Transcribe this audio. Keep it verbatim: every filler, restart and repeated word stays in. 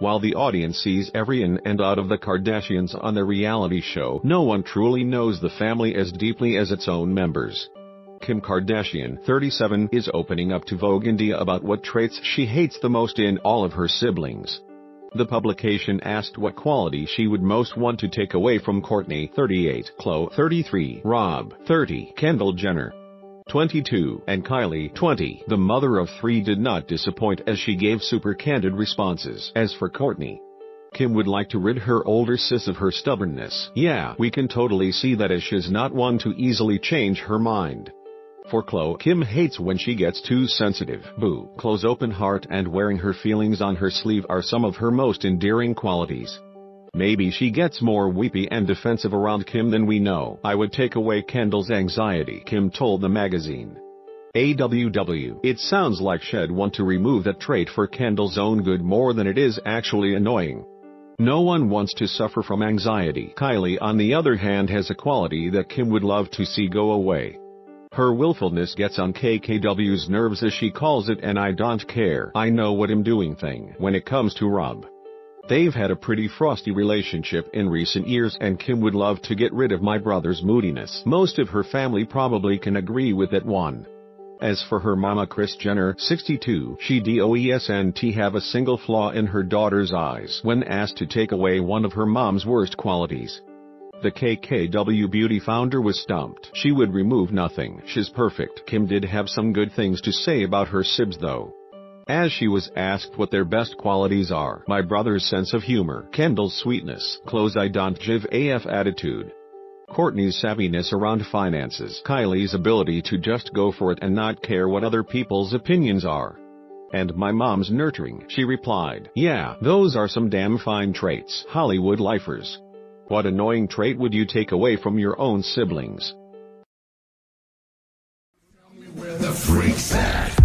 While the audience sees every in and out of the Kardashians on the reality show, no one truly knows the family as deeply as its own members. Kim Kardashian, thirty-seven, is opening up to Vogue India about what traits she hates the most in all of her siblings. The publication asked what quality she would most want to take away from Kourtney, thirty-eight, Khloe, thirty-three, Rob, thirty, Kendall Jenner, twenty-two, and Kylie, twenty. The mother of three did not disappoint as she gave super candid responses. As for Kourtney, Kim would like to rid her older sis of her stubbornness. Yeah, we can totally see that as she's not one to easily change her mind. For Khloe, Kim hates when she gets too sensitive. Boo. Khloe's open heart and wearing her feelings on her sleeve are some of her most endearing qualities. Maybe she gets more weepy and defensive around Kim than we know. I would take away Kendall's anxiety, Kim told the magazine A W W. It sounds like she'd want to remove that trait for Kendall's own good more than it is actually annoying. No one wants to suffer from anxiety. Kylie, on the other hand, has a quality that Kim would love to see go away. Her willfulness gets on K K W's nerves, as she calls it, and I don't care, I know what I'm doing thing. When it comes to Rob, they've had a pretty frosty relationship in recent years, and Kim would love to get rid of my brother's moodiness. Most of her family probably can agree with that one. As for her mama, Kris Jenner, sixty-two, she doesn't have a single flaw in her daughter's eyes. When asked to take away one of her mom's worst qualities, the K K W Beauty founder was stumped. She would remove nothing. She's perfect. Kim did have some good things to say about her sibs though. As she was asked what their best qualities are: my brother's sense of humor, Kendall's sweetness, Khloe's I don't give A F attitude, Kourtney's savviness around finances, Kylie's ability to just go for it and not care what other people's opinions are, and my mom's nurturing. She replied, yeah, those are some damn fine traits. Hollywood lifers, what annoying trait would you take away from your own siblings? Tell me where the freak's at.